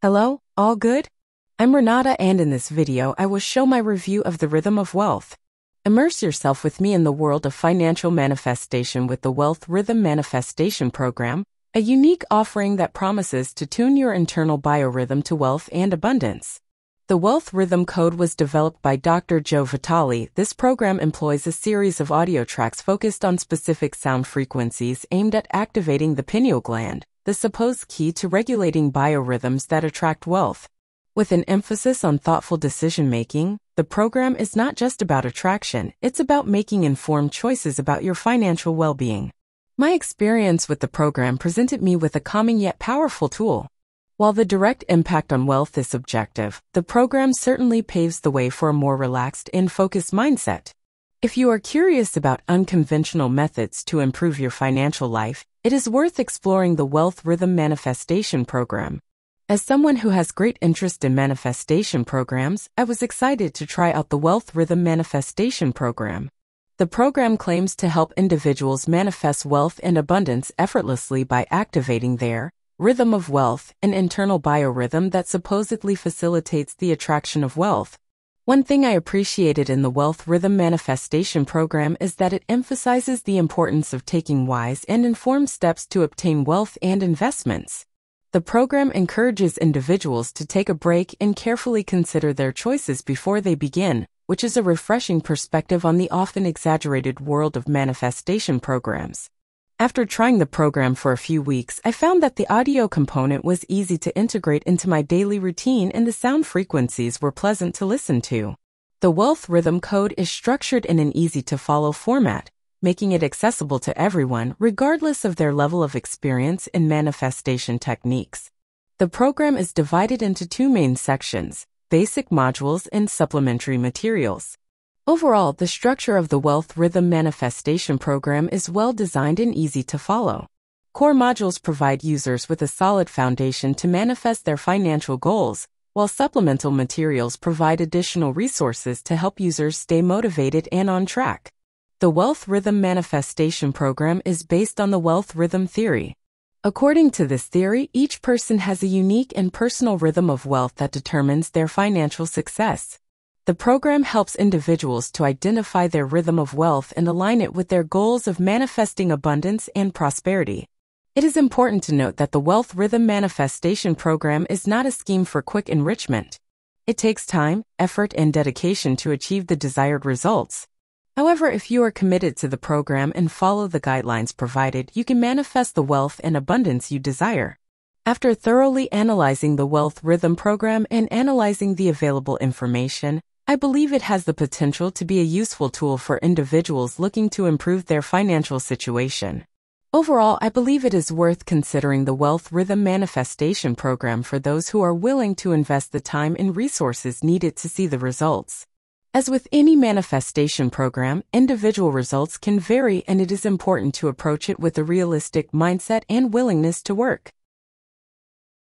Hello, all good? I'm Renata, and in this video I will show my review of the Rhythm of Wealth. Immerse yourself with me in the world of financial manifestation with the Wealth Rhythm Manifestation Program, a unique offering that promises to tune your internal biorhythm to wealth and abundance. The Wealth Rhythm Code was developed by Dr. Joe Vitale. This program employs a series of audio tracks focused on specific sound frequencies aimed at activating the pineal gland, the supposed key to regulating biorhythms that attract wealth. With an emphasis on thoughtful decision-making, the program is not just about attraction, it's about making informed choices about your financial well-being. My experience with the program presented me with a calming yet powerful tool. While the direct impact on wealth is subjective, the program certainly paves the way for a more relaxed and focused mindset. If you are curious about unconventional methods to improve your financial life, it is worth exploring the Wealth Rhythm Manifestation Program. As someone who has great interest in manifestation programs, I was excited to try out the Wealth Rhythm Manifestation Program. The program claims to help individuals manifest wealth and abundance effortlessly by activating their rhythm of wealth, an internal biorhythm that supposedly facilitates the attraction of wealth. One thing I appreciated in the Wealth Rhythm Manifestation Program is that it emphasizes the importance of taking wise and informed steps to obtain wealth and investments. The program encourages individuals to take a break and carefully consider their choices before they begin, which is a refreshing perspective on the often exaggerated world of manifestation programs. After trying the program for a few weeks, I found that the audio component was easy to integrate into my daily routine and the sound frequencies were pleasant to listen to. The Wealth Rhythm Code is structured in an easy-to-follow format, making it accessible to everyone, regardless of their level of experience in manifestation techniques. The program is divided into two main sections, basic modules and supplementary materials. Overall, the structure of the Wealth Rhythm Manifestation Program is well-designed and easy to follow. Core modules provide users with a solid foundation to manifest their financial goals, while supplemental materials provide additional resources to help users stay motivated and on track. The Wealth Rhythm Manifestation Program is based on the Wealth Rhythm Theory. According to this theory, each person has a unique and personal rhythm of wealth that determines their financial success. The program helps individuals to identify their rhythm of wealth and align it with their goals of manifesting abundance and prosperity. It is important to note that the Wealth Rhythm Manifestation Program is not a scheme for quick enrichment. It takes time, effort, and dedication to achieve the desired results. However, if you are committed to the program and follow the guidelines provided, you can manifest the wealth and abundance you desire. After thoroughly analyzing the Wealth Rhythm Program and analyzing the available information, I believe it has the potential to be a useful tool for individuals looking to improve their financial situation. Overall, I believe it is worth considering the Wealth Rhythm Manifestation Program for those who are willing to invest the time and resources needed to see the results. As with any manifestation program, individual results can vary, and it is important to approach it with a realistic mindset and willingness to work.